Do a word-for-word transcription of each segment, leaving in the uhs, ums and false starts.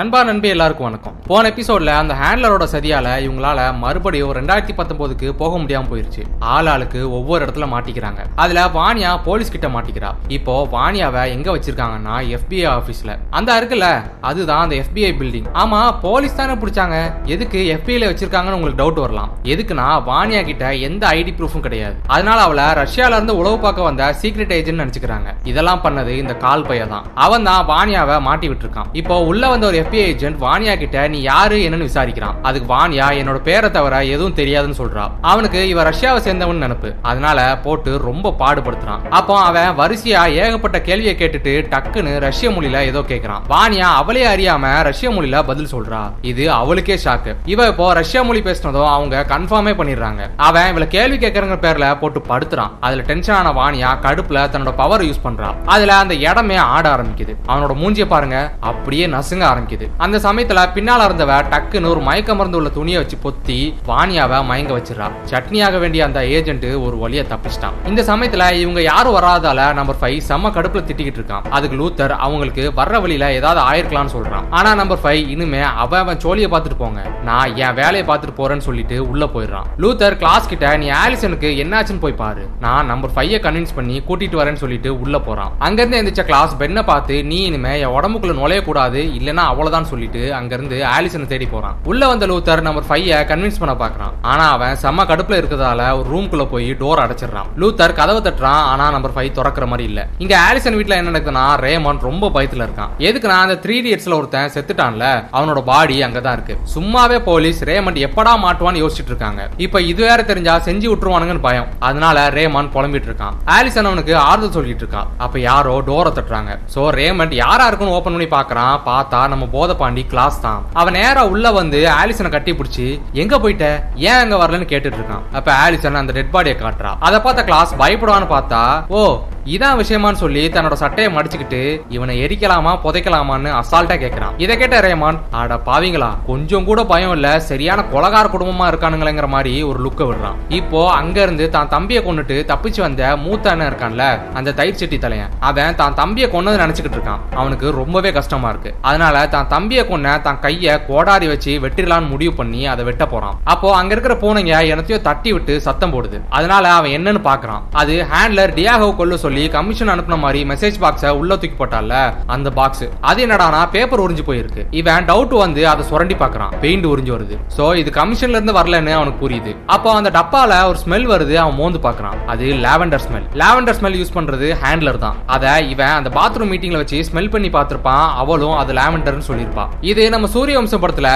நண்பா நண்பே எல்லாருக்கும் வணக்கம். போன எபிசோட்ல அந்த ஹேண்ட்லரோட சதியால இவங்களால மறுபடியும் ரெண்டாயிரத்தி பத்தொன்பதுக்கு போக முடியாம போயிருச்சு. ஆளாளுக்கு ஒவ்வொரு இடத்துல மாட்டிக்கிறாங்க. அதுல வானியா போலீஸ் கிட்ட மாட்டிக்கிறா. இப்போ வானியாவை எங்க வச்சிருக்காங்கன்னா எஃப் பி ஐ ஆபீஸ்ல. அந்த இருக்குல்ல அதுதான் அந்த எஃப் பி ஐ பில்டிங். ஆமா, போலீஸ் தானே பிடிச்சாங்க, எதுக்கு எஃப் பி ஐல வச்சிருக்காங்கன்னு உங்களுக்கு டவுட் வரலாம். எதுக்குன்னா வானியா கிட்ட எந்த ஐடி ப்ரூஃபும் கிடையாது. அதனால அவளை ரஷ்யால இருந்து உளவு பார்க்க வந்த சீக்ரெட் ஏஜென்ட் நினைச்சுக்கிறாங்க. இதெல்லாம் பண்ணது இந்த கால் பையதான். அவன் தான் வானியாவை மாட்டி விட்டுருக்கான். இப்போ உள்ள வந்த ஒரு F B I agent Vanya கிட்ட நீ யாரு என்னன்னு விசாரிக்கிறான். அதுக்கு வானியா என்னோட பேரை தவிர எதுவும் தெரியாதுன்னு சொல்றா. அவனுக்கு இவன் ரஷ்யாவை சேர்ந்தவன் நினைப்பு. அதனால போட்டு ரொம்ப பாடுபடுத்துறான். அப்போ அவன் வரிசையா ஏகப்பட்ட கேள்வியை கேட்டுட்டு டக்குன்னு ரஷ்ய மொழியில ஏதோ கேட்கிறான். வானியா அவளே அறியாம ரஷ்ய மொழியில பதில் சொல்றா. இது அவளுக்கே ஷாக்கு. இவ இப்போ ரஷ்யா மொழி பேசினதும் அவங்க கன்ஃபார்மே பண்ணிடுறாங்க. அவன் இவள கேள்வி கேட்கறங்கிற பேர்ல போட்டு படுத்துறான். அதுல டென்ஷன் ஆன வானியா கடுப்புல தன்னோட பவர் யூஸ் பண்றா. அதுல அந்த இடமே ஆட ஆரம்பிக்குது. அவனோட மூஞ்சிய பாருங்க, அப்படியே நசுங்க ஆரம்பிக்குது. அந்த சமயத்துல பின்னால இருந்தவ டக்குன்னு ஒரு மயக்க மருந்து உள்ள துணியை வச்சு பொத்தி வானியாவை மயங்க வச்சிடறா. சட்னியாக வேண்டிய அந்த ஏஜென்ட் ஒரு வழியா தப்பிச்சிட்டான். இந்த சமயத்துல இவங்க யாரும் வராதால நம்பர் ஃபைவ் செம்ம கடுப்புல திட்டிக்கிட்டு இருக்கான். அதுக்கு லூத்தர் அவங்களுக்கு வர்ற வழியில ஏதாவது ஆயிருக்கலாம்னு சொல்றான். ஆனா நம்பர் ஃபைவ் இனிமே அவன் அவன் சோழிய பாத்துட்டு போங்க, நான் என் வேலையை பாத்துட்டு போறேன்னு சொல்லிட்டு உள்ள போயிடறான். லூத்தர் கிளாஸ் கிட்ட நீ ஆலிசனுக்கு என்னாச்சுன்னு போய் பாரு, நான் நம்பர் ஃபைவ் கன்வின்ஸ் பண்ணி கூட்டிட்டு வரேன்னு சொல்லிட்டு உள்ள போறான். அங்கிருந்து எந்திரிச்ச கிளாஸ் பென்ன பார்த்து நீ இனிமே என் உடம்புக்குள்ள நுழைய கூடாது, இல்லனா அவ்வளவுதான் சொல்லிட்டு அங்க இருந்து ஆலிசனை தேடி போறான். உள்ள வந்த லூத்தர் நம்பர் ஃபைவ் கன்வின்ஸ் பண்ண பாக்குறான். ஆனா அவன் செம்ம கடுப்புல இருக்கதால ஒரு ரூம்குள்ள போய் டோர் அடைச்சிடறான். லூத்தர் கதவை தட்டுறான். ஆனா நம்பர் ஃபைவ் திறக்கிற மாதிரி இல்ல. இங்க ஆலிசன் வீட்டுல என்ன நடக்குதுன்னா ரேமான் ரொம்ப பயத்துல இருக்கான். எதுக்குன்னா அந்த த்ரீ இடியட்ஸ்ல ஒருத்தன் செத்துட்டான்ல, அவனோட பாடி அங்கதான் இருக்கு. சும்மாவே போலீஸ் ரேமான் எப்படா மாட்டுவான்னு யோசிச்சுட்டு இருக்காங்க. இப்ப இது வேற தெரிஞ்சா செஞ்சு விட்டுருவானுங்கன்னு பயம். அதனால ரேமான் புலம்பிட்டு இருக்கான். ஆலிசன் அவனுக்கு ஆறுதல் சொல்லிட்டு இருக்கான். அப்ப யாரோ டோரை தட்டுறாங்க. சோ ரேமான் யாரா இருக்குன்னு ஓபன் பண்ணி பாக்குறான். பார்த்தா நம்ம போதபாண்டி கிளாஸ் தான். அவன் நேரா உள்ள வந்து ஆலிசனை கட்டி பிடிச்சி எங்க போயிட்ட, ஏன் அங்க வரலன்னு கேட்டுட்டு இருக்கான். அப்ப ஆலிசன் அந்த டெட் பாடியை காட்டுறா. அதை பார்த்த கிளாஸ் பயப்படுவான்னு பார்த்தா ஓ இதான் விஷயமான்னு சொல்லி தன்னோட சட்டையை மடிச்சுக்கிட்டு இவனை எரிக்கலாமா புதைக்கலாமான்னு அசால்ட்டா கேட்கிறான். இதை கேட்ட ரேமான் ஆட பாவீங்களா, கொஞ்சம் கூட பயம் இல்ல, சரியான கொலகார குடும்பமா இருக்கானுங்கிற மாதிரி ஒரு லுக்க விடுறான். இப்போ அங்க இருந்து தான் தம்பியை கொண்டுட்டு தப்பிச்சு வந்த மூத்த அண்ணன் இருக்கான்ல, அந்த தயிர் செட்டி தலையன், அவன் தான் தம்பியை கொன்னது நினைச்சுக்கிட்டு இருக்கான். அவனுக்கு ரொம்பவே கஷ்டமா இருக்கு. அதனால தான் தம்பியை கொன்ன தான் கைய கோடாரி வச்சு வெட்டிடலான்னு முடிவு பண்ணி அதை வெட்ட போறான். அப்போ அங்க இருக்கிற பூனைங்க எனத்தையும் தட்டி விட்டு சத்தம் போடுது. அதனால அவன் என்னன்னு பாக்குறான். அது ஹேண்ட்லர் டியாகோ கொல்ல சொல்லி கமிஷன் அனுப்புன மாதிரி மெசேஜ் பாக்ஸ உள்ள தூக்கி போட்டால அந்த பாக்ஸ் அது என்னடானா பேப்பர் உறிஞ்சு போயிருக்கு. இவன் டவுட் வந்து அதை சுரண்டி பாக்குறான். பெயிண்ட் உறிஞ்சு வருது. சோ இது கமிஷன்ல இருந்து வரலன்னு அவனுக்கு புரியுது. அப்போ அந்த டப்பால ஒரு ஸ்மெல் வருது. அவன் மோந்து பாக்குறான். அது lavender smell. Lavender smell use பண்றது ஹேண்ட்லர் தான். அதை இவன் அந்த பாத்ரூம் மீட்டிங்ல வச்சு ஸ்மெல் பண்ணி பார்த்திருப்பான். அவளும் அது லாவெண்டர்னு சொல்லிருப்பா. இது நம்ம சூரிய வம்சம் படத்துல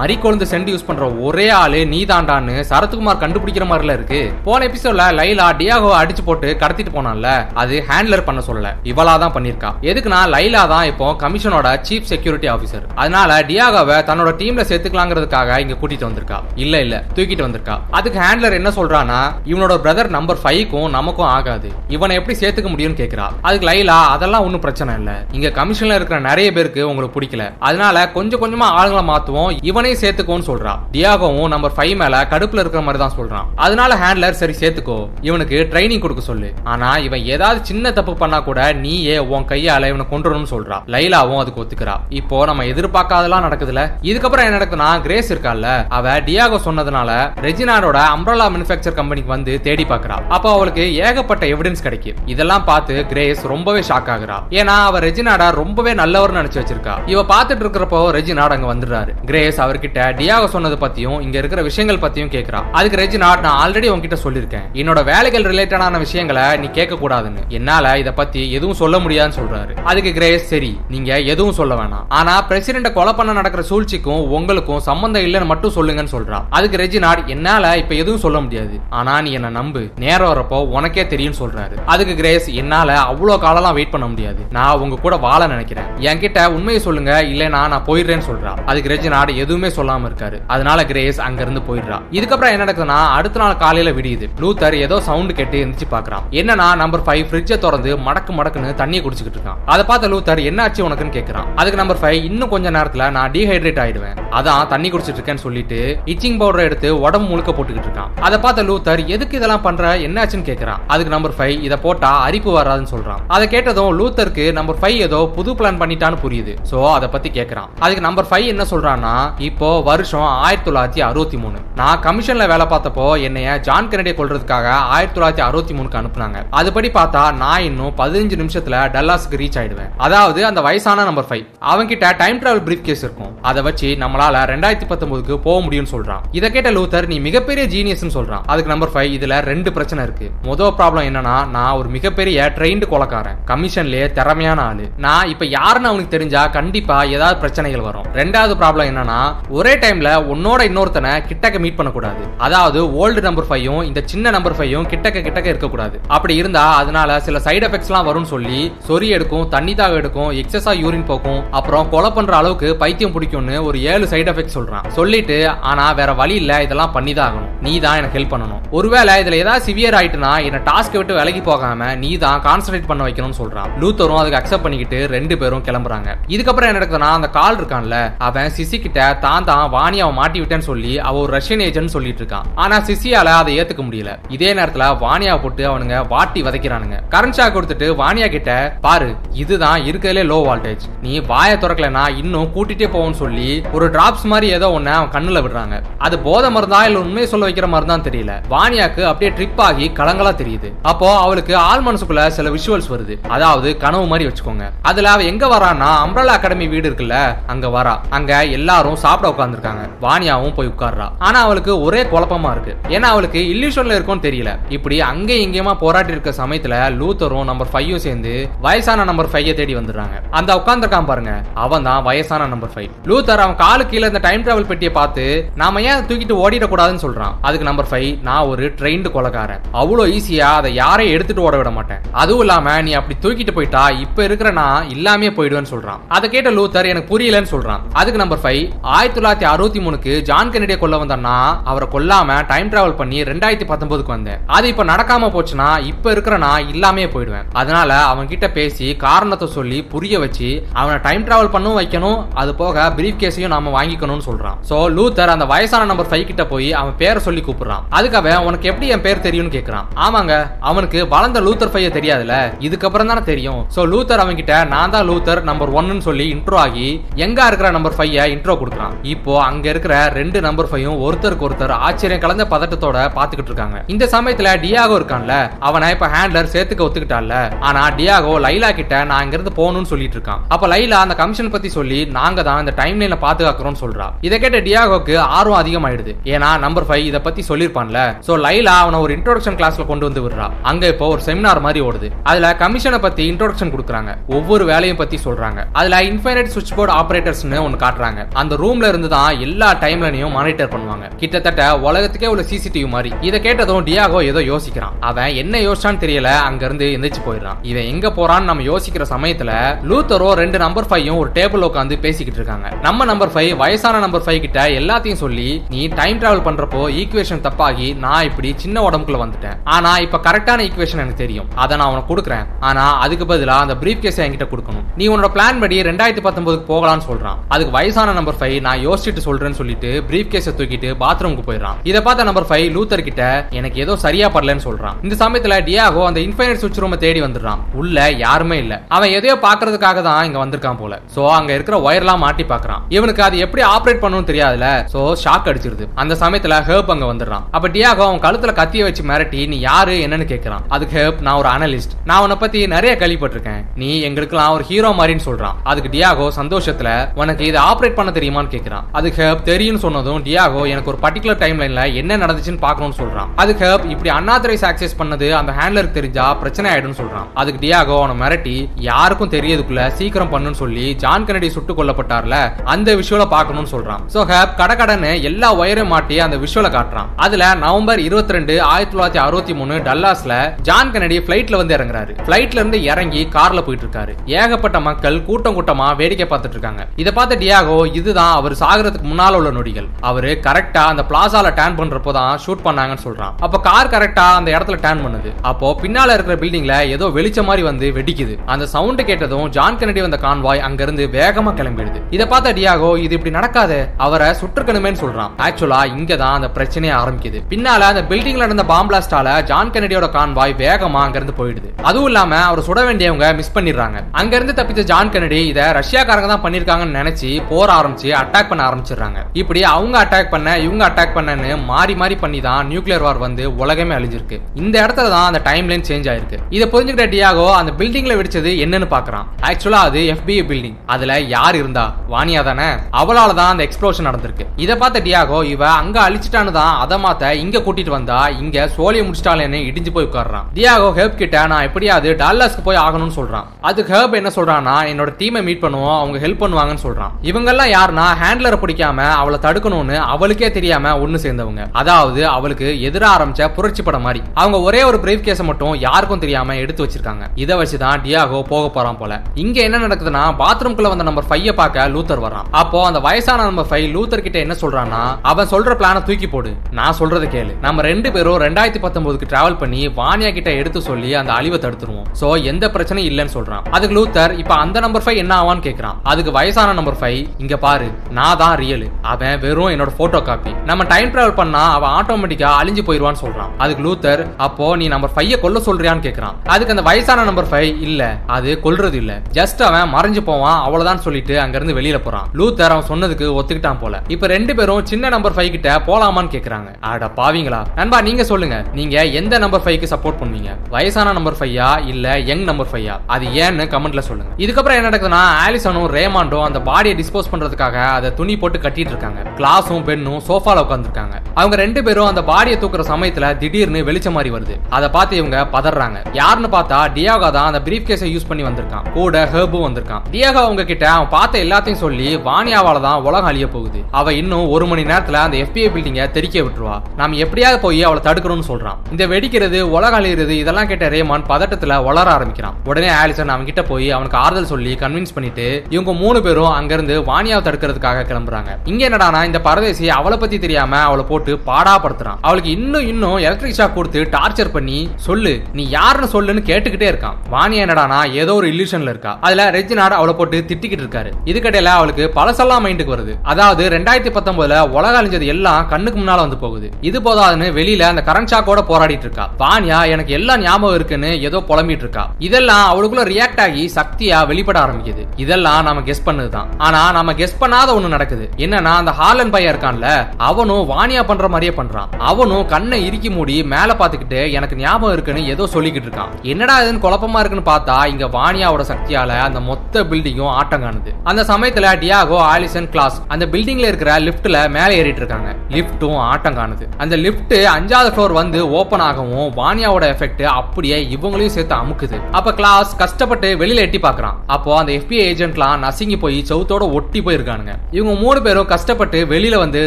மரி கொழுந்து சென்ட் யூஸ் பண்ற ஒரே ஆளு நீ தாண்டான்னு சரத்குமார் கண்டுபிடிக்கிற மாதிரில இருக்கு. போன எபிசோட்ல லைலா டியாகோ அடிச்சு போட்டு கடத்திட்டு போனான்ல, அது ஹேண்ட்லர் பண்ண சொல்லல, இவளாதான் பண்ணிருக்கா. எதுக்குன்னா லைலா தான் இப்போ கமிஷனோட சீஃப் செக்யூரிட்டி ஆபிசர். அதனால டியாகோவை தன்னோட டீம்ல சேர்த்துக்கலாங்கிறதுக்காக இங்க கூட்டிட்டு வந்திருக்கா. இல்ல இல்ல தூக்கிட்டு வந்திருக்கா. அதுக்கு ஹேண்ட்லர் என்ன சொல்றானா, இவனோட பிரதர் நம்பர் ஃபைவ்க்கும் நமக்கும் ஆகாது, இவனை எப்படி சேர்த்துக்க முடியும்னு கேக்குறா. அதுக்கு லைலா அதெல்லாம் ஒன்னும் பிரச்சனை இல்ல, இங்க கமிஷன்ல இருக்கிற நிறைய பேருக்கு உங்களுக்கு பிடிக்கல, அதனால கொஞ்சம் கொஞ்சமா ஆளுங்களை மாத்துவோம், இவனையும் சேர்த்துக்கோன்னு சொல்றா. டியாகோவும் நம்பர் ஃபைவ் மேல கடுப்புல இருக்கிற மாதிரி தான் சொல்றான். அதனால ஹேண்ட்லர் சரி சேர்த்துக்கோ, இவனுக்கு ட்ரைனிங் கொடுக்க சொல்லு, ஆனா இவன் ஏதாவது சின்ன தப்பு பண்ணா கூட நீயே உன் கையால இவனை கொண்டுறணும்னு சொல்றா. லைலாவும் அதுக்கு ஒத்துக்கிறா. இப்போ நம்ம எதிர்பார்க்காதெல்லாம் நடக்குதுல. இதுக்கப்புறம் என்ன நடக்குதுன்னா கிரேஸ் இருக்கால, அவ டியாகோ சொன்னதுனால ரெஜினாடோட அம்ப்ரலா மேனுஃபேக்சர் கம்பெனிக்கு வந்து தேடி பாக்குறா. அப்போ அவளுக்கு ஏகப்பட்ட எவிடன்ஸ் கிடைக்கும். இதெல்லாம் பார்த்து கிரேஸ் ரொம்பவே ஷாக் ஆகுறா. ஏன்னா அவ ரெஜினாடா ரொம்பவே நல்லவர்னு நினைச்சு வச்சிருக்கா. இவ பாத்துட்டு இருக்கிறப்போ ரெஜினாட் அங்க வந்துடுறாரு. கிரேஸ் அவர்கிட்ட டியாகோ சொன்னது பத்தியும் இங்க இருக்கிற விஷயங்கள் பத்தியும் கேக்குறா. அதுக்கு ரெஜினாட் நான் ஆல்ரெடி உங்ககிட்ட சொல்லிருக்கேன், என்னோட வேலைகள் ரிலேட்டடான விஷயங்களை நீ கேட்க கூடாது, என்னால இத பத்தி எதுவும் சொல்ல முடியாதுன்னு சொல்றாரு. அதுக்கு கிரேஸ் சரி நீங்க எதுவும் சொல்ல வேணாம், ஆனா பிரசிடென்ட் கொலை பண்ண நடக்கிற சூழ்ச்சிக்கும் உங்களுக்கும் சம்பந்தம் இல்லன்னு மட்டும் சொல்லுங்கன்னு சொல்றா. அதுக்கு ரெஜினாட் என்னால இப்ப எதுவும் சொல்ல முடியாது, ஆனா நீ என்ன நம்பு, நேரம் வரப்போ உனக்கே தெரியும் சொல்றாரு. அதுக்கு கிரேஸ் என்னால அவ்வளவு காலம் வெயிட் பண்ண முடியாது, நான் உங்க கூட வாழ நினைக்கிறேன், என்கிட்ட உண்மையை சொல்லுங்க, இல்லைன்னா நான் போயிடுறேன்னு சொல்றா. அதுக்கு ரெஜினாட் எதுவுமே சொல்லாம இருக்காரு. அதனால கிரேஸ் அங்க இருந்து போயிடுறா. இதுக்கப்புறம் என்ன நடக்குதுன்னா அடுத்த நாள் காலையில விடியுது. லூத்தர் ஏதோ சவுண்ட் கேட்டு எந்திரிச்சு பாக்குறான். என்னன்னா நம்பர் ஃபைவ் fridge திறந்து மடக்கு மடக்குன்னு தண்ணியை குடிச்சிட்டு இருக்கான். அதை பார்த்த லூத்தர் என்ன ஆச்சு உனக்குன்னு கேக்குறான். அதுக்கு நம்பர் ஃபைவ் இன்னும் கொஞ்ச நேரத்துல நான் டீஹைட்ரேட் ஆயிடுவேன், அதான் தண்ணி குடிச்சிட்டு இருக்கேன்னு சொல்லிட்டு இச்சிங் பவுடர் எடுத்து உடம்பு முழுக்க போட்டுக்கிட்டு இருக்கான். அதை பார்த்த லூத்தர் எதுக்கு இதெல்லாம் பண்ற என்ன ஆச்சுன்னு கேக்குறான். அதுக்கு நம்பர் ஃபைவ் இதை போட்டா அரிப்பு வராதுன்னு சொல்றான். அதை கேட்டதும் லூத்தருக்கு நம்பர் ஃபைவ் ஏதோ புது பிளான் பண்ணிட்டான்னு புரியுது. சோ அதை பத்தி கேக்குறான். அதுக்கு நம்பர் ஃபைவ் என்ன சொல்றான்னா, இப்போ வருஷம் ஆயிரத்தி தொள்ளாயிரத்தி அறுபத்தி மூணு, நான் கமிஷன்ல வேலை பார்த்தப்போ என்னைய ஜான் கென்னடியை கொல்றதுக்காக ஆயிரத்தி தொள்ளாயிரத்தி அறுபத்தி மூணுக்கு அனுப்புனாங்க. அதுபடி பார்த்தா நான் இன்னும் பதினஞ்சு நிமிஷத்துல டல்லாஸ்க்கு ரீச் ஆயிடுவேன். அதாவது அந்த வயசான நம்பர் ஃபைவ் அவங்கிட்ட டைம் டிராவல் பிரீஃப் கேஸ் இருக்கும், அதை வச்சு நம்மளால ரெண்டாயிரத்தி பத்தொன்பதுக்கு போக முடியும்னு சொல்றான். இதை கேட்ட லூத்தர் நீ மிகப்பெரிய ஜீனியஸ்ன்னு சொல்றான். அதுக்கு நம்பர் ஃபைவ் இதுல ரெண்டு பிரச்சனை இருக்கு. முதல் ப்ராப்ளம் என்னன்னா, நான் ஒரு மிகப்பெரிய ட்ரெயின்டு கொலைக்காரன், கமிஷன்லயே திறமையான ஆளு, நான் இப்ப யாருன்னு அவனுக்கு தெரிஞ்சா கண்டிப்பா ஏதாவது பிரச்சனைகள் வரும். ரெண்டாவது ப்ராப்ளம் என்னன்னா, ஒரே டைம்ல உன்னோட இன்னொருத்தனை கிட்டக்க மீட் பண்ணக்கூடாது, அதாவது ஓல்டு நம்பர் ஃபைவும் இந்த சின்ன நம்பர் ஃபைவும் கிட்டக்க கிட்டக்க இருக்கக்கூடாது. அப்படி இருந்தா அதனால சில சைடு எஃபெக்ட்ஸ் எல்லாம் வரும்னு சொல்லி சொறி எடுக்கும், தண்ணி தாக எடுக்கும், எக்ஸஸா யூரின் போக்கும், அப்புறம் கொலை பண்ற அளவுக்கு பைத்தியம் பிடிக்கும்னு ஒரு ஏழு சைடு எஃபெக்ட் சொல்றான். சொல்லிட்டு ஆனா வேற வழி இல்ல, இதெல்லாம் பண்ணிதான் ஆகணும், நீ தான் எனக்கு ஹெல்ப் பண்ணணும், ஒருவேளை இதுல ஏதாவது சிவியர் ஆயிட்டுனா என்ன டாஸ்க் விட்டு விலகி போகாம நீ தான் கான்சென்ட்ரேட் பண்ண வைக்கணும்னு சொல்றான். லூத்தரும் அதுக்கு அக்செப்ட் பண்ணிக்கிட்டு ரெண்டு பேரும் கிளம்புறாங்க. இதுக்கப்புறம் என்ன நடக்குதுன்னா, அந்த கால் இருக்கான்ல அவன் சிசி கிட்ட தான் தான் வாணியாவை மாட்டி விட்டேன்னு சொல்லி அவ ஒரு ரஷ்யன் ஏஜென்ட் சொல்லிட்டு இருக்கான். ஆனா சிசியால அதை ஏத்துக்க முடியல. இதே நேரத்துல வாணியா போட்டு அவனுங்க வாட்டி வதைக்கிறானுங்க. கரண்ட் ஷாக் கொடுத்துட்டு வாணியா கிட்ட பாரு, இதுதான் இருக்கிறதுல லோ வோல்டேஜ், நீ வாயை திறக்கலனா இன்னும் கூட்டிட்டே போவோம்னு சொல்லி ஒரு டிராப்ஸ் மாதிரி ஏதோ ஒண்ணு அவன் கண்ணுல விடுறாங்க. அது போத மருந்தா இல்ல உண்மையை சொல்ல வைக்கிற மாதிரி தான் தெரியல. வாணியாக்கு அப்படியே ட்ரிப் ஆகி கலங்கலா தெரியுது. அப்போ அவளுக்கு ஆள் மனசுக்குள்ள சில விஷுவல்ஸ் வருது, அதாவது கனவு மாதிரி வச்சுக்கோங்க. அதுல அவ எங்க வரான்னா அம்ரலா அகாடமி வீடு இருக்குல்ல அங்க வரா. அங்க எல்லாரும் சாப்பிட உட்கார்ந்துருக்காங்க. வாணியாவும் போய் உட்கார்றா. ஆனா அவளுக்கு ஒரே குழப்பமா இருக்கு, ஏன்னா அவளுக்கு இல்லூஷன்ல இருக்கும்னு தெரியல. இப்படி அங்கே இங்கேயுமா போராட்டி இருக்க சமயத்துல லூத்தரும் நம்பர் ஃபைவும் சேர்ந்து வயசான நம்பர் ஃபைவ் தேடி வந்துடுறாங்க. அந்த உட்கார்ந்துருக்கான் பாருங்க, அவன் தான் வயசான நம்பர் ஃபைவ். லூத்தர் அவன் காலு கீழே இந்த டைம் டிராவல் பெட்டியை பார்த்து நாம ஏன் தூக்கிட்டு ஓடிடக்கூடாதுன்னு சொல்றான். அதுக்கு நம்பர் ஃபைவ் நான் ஒரு ட்ரெயின்டு கொலைக்காரன், அவ்வளோ ஈஸியா அதை யாரையும் எடுத்துட்டு ஓட விட மாட்டேன், அதுவும் இல்லாம நீ அப்படி தூக்கிட்டு போயிட்டா இப்ப இருக்கிற நான் இல்லாமே போயிடுவேன்னு சொல்றான். அதை கேட்ட லூத்தர் எனக்கு புரியலன்னு சொல்றான். அதுக்கு நம்பர் ஃபைவ் ஆயிரத்தி தொள்ளாயிரத்தி அறுபத்தி மூணுக்கு ஜான் கென்னடியை கொல்ல வந்தா அவரை கொல்லாம டைம் டிராவல் பண்ணி ரெண்டாயிரத்தி பத்தொன்பதுக்கு வந்தேன், அது இப்ப நடக்காம போச்சுன்னா இப்ப இருக்கிற நான் இல்லாமே போயிடுவேன், அதனால அவன் கிட்ட பேசி காரணத்தை சொல்லி புரிய வச்சு அவனை டைம் டிராவல் பண்ணவும் வைக்கணும், அது போக பிரீஃப் கேஸையும் நாம வாங்கிக்கணும்னு சொல்றான். சோ லூத்தர் அந்த வயசான நம்பர் ஃபைவ் கிட்ட போய் அவன் பேரை சொல்லி கூப்பிடுறான். அதுக்காக உனக்கு எப்படி என் பேர் தெரியும்னு கேக்குறான். ஆமாங்க, அவனுக்கு வளர்ந்த லூத்தர் ஃபைவ் தெரியாதுல, இதுக்கப்புறம் தானே தெரியும். சோ லூத்தர் அவங்க கிட்ட நான் தான் லூத்தர் நம்பர் ஒன்னு சொல்லி இன்ட்ரோ ஆகி எங்க இருக்கிற நம்பர் ஃபைவ் இன்ட்ரோ கொடுக்குறான். இப்போ அங்க இருக்கிற ரெண்டு நம்பர் ஃபைவ் ஒருத்தருக்கு ஒருத்தர் ஆச்சரியம் கலந்த பதட்டத்தோட பாத்துக்கிட்டு இருக்காங்க. இந்த சமயத்துல டியாகோ இருக்கான்ல அவனை இப்ப ஹேண்ட்லர் சேர்த்துக்க ஒத்துக்கிட்டான்ல. ஆனா டியாகோ லைலா கிட்ட நான் இங்க இருந்து போகணும்னு சொல்லிட்டு இருக்கான். அப்ப லைலா அந்த கமிஷன் பத்தி சொல்லி நாங்க தான் இந்த டைம் லைனை பாதுகாக்கிறோம்னு சொல்றா. இதை கேட்ட டியாகோக்கு ஆர்வம் அதிகமாயிடுது, ஏன்னா நம்பர் ஃபைவ் இதை பத்தி சொல்லிருப்பான்ல. சோ லைலா அவனை ஒரு இன்ட்ரோடக்ஷன் கிளாஸ்ல கொண்டு வந்து விடுறா. அங்க இப்போ ஒரு செமினார் மாதிரி ஓடுது. அதுல கமிஷனை பத்தி இன்ட்ரோடக்ஷன் கொடுக்குறாங்க, ஒவ்வொரு வேலையும் பத்தி சொல்றாங்க. அதுல இன்ஃபைனைட் சுவிட்ச் போர்டு ஆபரேட்டர்ஸ்னு ஒன்னு காட்டுறாங்க. அந்த ரூம்ல இருந்து தான் எல்லா டைம் லைனையும் மானிட்டர் பண்ணுவாங்க, கிட்டத்தட்ட உலகத்துக்கே உள்ள சிசிடிவி மாதிரி. இதை கேட்டதும் டியாகோ ஏதோ யோசிக்கிறான். அவன் என்ன யோசிச்சான்னு தெரியல, அங்க இருந்து எந்திரிச்சு போயிடறான். இவன் எங்க போறான்னு நம்ம யோசிக்கிற சமயத்துல லூத்தரோ ரெண்டு நம்பர் ஃபைவும் ஒரு டேபிள்ல உட்காந்து பேசிக்கிட்டு இருக்காங்க. நம்ம நம்பர் ஃபைவ் வயசான நம்பர் ஃபைவ் கிட்ட எல்லாத்தையும் சொல்லி நீ டைம் டிராவல் பண்றப்போ ஈக்குவேஷன் தப்பாகி நான் இப்படி சின்ன உடம்புக்குள்ள வந்துட்டேன், ஆனா இப்ப கரெக்டான ஈக்குவேஷன் எனக்கு தெரியும், அதை நான் உனக்கு கொடுக்குறேன், ஆனா அதுக்கு பதிலா அந்த பிரீஃப் கேஸ் என்கிட்ட கொடுக்கணும், நீ உன்னோட பிளான் படி ரெண்டாயிரத்தி பத்தொன்பதுக்கு போகலான்னு சொல்றான். அதுக்கு வயசான நம்பர் ஃபைவ் நான் யோசிச்சுட்டு சொல்றேன்னு சொல்லிட்டு பிரீஃப் கேஸை தூக்கிட்டு பாத்ரூமுக்கு போயிடறான். இதை பார்த்த நம்பர் ஃபைவ் லூத்தர் கிட்ட எனக்கு ஏதோ சரியா படலன்னு சொல்றான். இந்த சமயத்துல டியாகோ அந்த இன்ஃபைனைட் சுவிட்ச் ரூமை தேடி வந்துடுறான். உள்ள யாருமே இல்ல, அவன் எதையோ பாக்குறதுக்காக தான் இங்க வந்திருக்கான் போல. சோ அங்க இருக்கிற ஒயர்லாம் மாட்டி பாக்குறான். இவனுக்கு அது எப்படி ஆபரேட் பண்ணணும்னு தெரியாதுல, சோ ஷாக் அடிச்சிருது. அந்த சமயத்துல ஹேப் அங்க வந்துடுறான். அப்ப டியாகோ அவன் கழுத்துல கத்திய வச்சு மிரட்டி நீ யாரு என்னன்னு கேக்குறான். அதுக்கு ஹேப் நான் ஒரு அனலிஸ்ட், நான் உன்னை பத்தி நிறைய கேள்விப்பட்டிருக்கேன், நீ எங்களுக்கு ஒரு ஹீரோ மாதிரின்னு சொல்றான். அதுக்கு டியாகோ சந்தோஷத்துல உனக்கு இதை ஆபரேட் பண்ண தெரியுமான்னு கேக்குறான். அதுக்கு ஹேப் தெரியும் சொன்னதும் டியாகோ எனக்கு ஒரு பர்டிகுலர் டைம் லைன்ல என்ன நடந்துச்சுன்னு பாக்கணும்னு சொல்றான். அதுக்கு ஹேப் இப்படி அனாதரைஸ் ஆக்சஸ் பண்ணது அந்த ஹேண்ட்லருக்கு தெரிஞ்சா பிரச்சனை ஆயிடும்னு சொல்றான். அதுக்கு டியாகோ அவனை மிரட்டி யாருக்கும் தெரியதுக்குள்ள சீக்கிரம் பண்ணுன்னு சொல்லி ஜான் கென்னடி சுட்டு கொல்லப்பட்டார்ல அந்த விஷுவல பாக்கணும்னு சொல்றான். சோ ஹேப் கடகடன்னு எல்லா ஒயரையும் மாட்டி அந்த விஷுவல காட்டுறான். அதுல நவம்பர் இருபத்தி ரெண்டு ஆயிரத்தி தொள்ளாயிரத்தி அறுபத்தி மூணு டல்லாஸ்ல ஜான் கென்னடி பிளைட்ல வந்து இறங்குறாரு. பிளைட்ல இருந்து இறங்கி கார்ல போயிட்டு இருக்காரு. ஏகப்பட்ட மக்கள் கூட்டம் கூட்டமா வேடிக்கை பார்த்துட்டு இருக்காங்க. இதை பார்த்த டியாகோ இதுதான் அவர் சாகிறதுக்கு முன்னால உள்ள நொடிகள், அவரு கரெக்டா அந்த பிளாசால டேன் பண்றப்போதான் ஷூட் பண்ணாங்கன்னு சொல்றான். அப்ப கார் கரெக்டா அந்த இடத்துல டேன் பண்ணுது. அப்போ பின்னால இருக்கிற பில்டிங்ல ஏதோ வெளிச்ச மாதிரி வந்து வெடிக்குது. அந்த சவுண்ட் கேட்டதும் ஜான் கென்னடி வந்த கான்வாய் அங்க இருந்து வேகமா கிளம்பிடுது. இத பார்த்த டியாகோ இது இப்படி நடக்காது, அவரை சுற்றுக்கணுமேன்னு சொல்றான். ஆக்சுவலா இங்கதான் அந்த பிரச்சனையை ஆரம்பிக்குது. பின்னால அந்த பில்டிங்ல நடந்த பாம் பிளாஸ்டால ஜான் கென்னடியோட கான்வாய் வேகமா அங்க இருந்து போயிடுது. அதுவும் இல்லாம அவர் சுட வேண்டியவங்க மிஸ் பண்ணிடுறாங்க. அங்க இருந்து தப்பிச்ச ஜான் கென்னடி இதை ரஷ்யாக்காரங்க தான் பண்ணிருக்காங்கன்னு நினைச்சு போர் ஆரம்பிச்சு அட்டாக் பண்ண ஆரம்பிச்சிடுறாங்க. இப்படி அவங்க அட்டாக் பண்ண இவங்க அட்டாக் பண்ணனு மாறி மாறி பண்ணி தான் நியூக்ளியர் வார் வந்து உலகமே அழிஞ்சிருக்கு. இந்த இடத்துல தான் அந்த டைம் லைன் சேஞ்ச் ஆயிருக்கு. இதை புரிஞ்சுக்கிட்ட டியாகோ அந்த பில்டிங்ல வெடிச்சது என்னன்னு பாக்குறான். ஆக்சுவலா அது எஃப் பி ஐ பில்டிங். அதுல யார் இருந்தா, வானியா தானே. அவளால தான் அந்த எக்ஸ்ப்ளோஷன் நடந்திருக்கு. இதை பார்த்த டியாகோ இவ அங்க அழிச்சிட்டான்னு தான் அதை மாத்த இங்க கூட்டிட்டு வந்தா இங்க சோழிய முடிச்சிட்டாலேன்னு இடிஞ்சு போய் உட்கார்றான். டியாகோ ஹெர்ப் கிட்ட நான் எப்படியாவது டாலஸ்க்கு போய் ஆகணும்னு சொல்றான். அது ஹெர்ப் என்ன சொல்றான்னா என்னோட டீமை மீட் பண்ணுவோம், அவங்க ஹெல்ப் பண்ணுவாங்கன்னு சொல்றான். இவங்க எல்லாம் யாருன்னா ஹேண்ட்லரை பிடிக்காம அவளை தடுக்கணும்னு அவளுக்கே தெரியாம ஒன்னு சேர்ந்தவங்க. அதாவது அவளுக்கு எதிராக ஆரம்பிச்ச புரட்சி படம் மாதிரி. அவங்க ஒரே ஒரு பிரீஃப் கேஸ் மட்டும் யாருக்கும் தெரியாம எடுத்து வச்சிருக்காங்க. இதை வச்சுதான் டியாகோ போக போறான் போல. இங்க என்ன நடக்குதுன்னா பாத்ரூம்க்குள்ள வந்த நம்பர் ஃபைவ் பார்க்க லூத்தர் வரான். அப்போ அந்த வயசான நம்பர் ஃபைவ் லூத்தர் கிட்ட என்ன சொல்றான்னா அவன் சொல்ற பிளான தூக்கி போடு, நான் சொல்றத கேளு. நம்ம ரெண்டு பேரும் ரெண்டாயிரத்தி பத்தொன்பதுக்கு டிராவல் பண்ணி வானியா கிட்ட எடுத்து சொல்லி அந்த அழிவை தடுத்துருவோம். சோ எந்த பிரச்சனையும் இல்லைன்னு சொல்றான். அதுக்கு லூத்தர் இப்ப அந்த நம்பர் ஃபைவ் என்ன ஆவான்னு கேட்கறான். அதுக்கு வயசான நம்பர் ஃபைவ் இங்க பாரு, நான் தான் ரியல், அவன் வெறும் என்னோட போட்டோ காப்பி. நம்ம டைம் டிராவல் பண்ணா அவன் ஆட்டோமேட்டிக்கா அழிஞ்சு போயிருவான்னு சொல்றான். அதுக்கு லூத்தர் அப்போ நீ நம்பர் ஃபைவ் கொல்ல சொல்றியான்னு கேக்குறான். அதுக்கு அந்த வயசான நம்பர் ஃபைவ் இல்ல, அது கொல்றது இல்ல, ஜஸ்ட் அவன் மறைஞ்சு போவான் அவ்வளவுதான் சொல்லிட்டு அங்க இருந்து வெளியில போறான். லூத்தர் அவன் சொன்னதுக்கு ஒத்துக்கிட்டான் போல. இப்ப ரெண்டு பேரும் சின்ன நம்பர் ஃபைவ் கிட்ட போலாமான்னு கேக்குறாங்க. அட பாவீங்களா நண்பா, நீங்க சொல்லுங்க, நீங்க எந்த நம்பர் ஃபைவ்க்கு சப்போர்ட் பண்ணுவீங்க, வயசான நம்பர் ஃபைவா இல்ல யங் நம்பர் ஃபைவா, அது ஏன்னு கமெண்ட்ல சொல்லுங்க. இதுக்கப்புறம் என்ன நடக்குதுன்னா ஆலிசனும் ரேமாண்டும் அந்த பாடியை டிஸ்போஸ் பண்றதுக்காக அதை துணி போட்டு கட்டிட்டு இருக்காங்க. கிளாஸும் பெண்ணும் சோஃபால உட்கார்ந்துருக்காங்க. அவங்க ரெண்டு பேரும் அந்த பாடியை தூக்குற சமயத்துல திடீர்னு வெளிச்ச மாதிரி வருது. அதை பார்த்து இவங்க பதறாங்க. யாருன்னு பார்த்தா டியாகோ தான் அந்த பிரீஃப் கேஸை யூஸ் பண்ணி வந்திருக்கான். கூட ஹெர்பும் வந்திருக்கான். டியாகோ அவங்க கிட்ட அவன் பார்த்த எல்லாத்தையும் சொல்லி வானியாவால தான் உலகம் அழிய போகுது, அவ இன்னும் ஒரு மணி நேரத்துல அந்த எஃப் பி ஐ பில்டிங்கை தெறிக்க விட்டுருவா, நாம எப்படியாவது போய் அவளை தடுக்கணும்னு சொல்றான். இந்த வெடிக்கிறது உலகம் அழியிறது இதெல்லாம் கேட்ட ரேமான் பதட்டத்துல வளர ஆரம்பிக்கிறான். உடனே ஆலிசன் அவங்க கிட்ட போய் அவனுக்கு ஆறுதல் சொல்லி கன்வின்ஸ் பண்ணிட்டு இவங்க மூணு பேரும் அங்கிருந்து வானியாவை தடுக்கிறதுக்காக கிளம்புறாங்க. இங்க என்னடானா இந்த பரதேசி அவளை பத்தி தெரியாம அவளை போட்டு பாடா படுத்துறான். அவளுக்கு இன்னும் இன்னும் எலக்ட்ரிக் ஷாக் கொடுத்து டார்ச்சர் பண்ணி சொல்லு நீ யாருன்னு சொல்லுன்னு கேட்டுக்கிட்டே இருக்கான். வானியா என்னடானா ஏதோ ஒரு இல்லூஷன்ல இருக்கா. அதுல ரெஜினாட் அவளை போட்டு திட்டிக்கிட்டு இருக்காரு. இதுக்கடையில அவளுக்கு பழசெல்லாம் மைண்டுக்கு வருது. அதாவது ரெண்டாயிரத்தி பத்தொன்பதுல உலக அழிஞ்சது எல்லாம் கண்ணுக்கு முன்னால வந்து போகுது. இது போதாதுன்னு வெளியில அந்த கரண்ட் ஷாக்கோட போராடிட்டு இருக்கா. வானியா எனக்கு எல்லாம் ஞாபகம் இருக்குன்னு ஏதோ புலம்பிட்டு இருக்கா. இதெல்லாம் அவளுக்குள்ள ரியாக்ட் ஆகி சக்தியா வெளிப்பட ஆரம்பிக்குது. இதெல்லாம் நாம கெஸ் பண்ணதுதான், ஆனா நாம கெஸ் பண்ணாத ஒண்ணு நடக்குது. என்னன்னா அந்த ஹாலன் பையன் இருக்கான்ல, அவனும் வானியா பண்ற மாதிரியே பண்றான். அவனும் கண்ணை இறுக்கி மூடி மேல பாத்துக்கிட்டு எனக்கு ஞாபகம் இருக்குன்னு ஏதோ சொல்லிக்கிட்டு இருக்கான். என்னடா இதுன்னு குழப்பமா இருக்குன்னு பார்த்தா இங்க வானியாவோட சக்தியால அந்த மொத்த பில்டிங்கும் ஆட்டம் காணுது. அந்த சமயத்துல டியாகோ ஆலிசன் கிளாஸ் அந்த பில்டிங்ல இருக்கிற லிப்ட்ல மேல ஏறிட்டு இருக்காங்க. லிப்டும் ஆட்டம் காணுது. அந்த லிப்ட் அஞ்சாவது ஃப்ளோர் வந்து ஓபன் ஆகவும் வானியாவோட எஃபெக்ட் அப்படியே இவங்களையும் சேர்த்து அமுக்குது. அப்ப கிளாஸ் கஷ்டப்பட்டு வெளியில எட்டி பாக்குறான். அப்போ அந்த எஃப் பி ஐ ஏஜென்ட்லாம் நசுங்கி போய் சவுத்தோட ஒட்டி போயிருக்கானுங்க. இவங்க மூணு பேரும் கஷ்டப்பட்டு வெளியில வந்து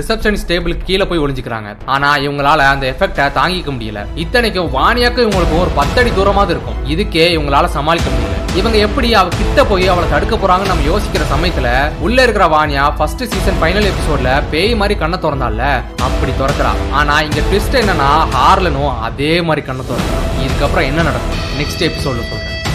ரிசப்ஷனிஸ்ட் டேபிளுக்கு கீழே போய் ஒளிஞ்சுக்கிறாங்க. ஆனா இவங்களால அந்த எஃபெக்ட தாங்கிக்க முடியல. இத்தனைக்கும் வானியாக்கும் இவங்களுக்கு ஒரு பத்தடி தூரமாவது இருக்கும். இதுக்கே இவங்களால சமாளிக்க முடியல. இவங்க எப்படி அவ கிட்ட போய் அவளை தடுக்க போறாங்கன்னு நம்ம யோசிக்கிற சமயத்துல உள்ள இருக்கிற வானியா ஃபர்ஸ்ட் சீசன் ஃபைனல் எபிசோட்ல பேய் மாதிரி கண்ணை திறந்தால அப்படி திறக்கிறா. ஆனா இங்க ட்விஸ்ட் என்னன்னா ஹார்லனும் அதே மாதிரி கண்ணை திறக்கிறான். இதுக்கப்புறம் என்ன நடக்கும் நெக்ஸ்ட் எபிசோட்ல சொல்றேன்.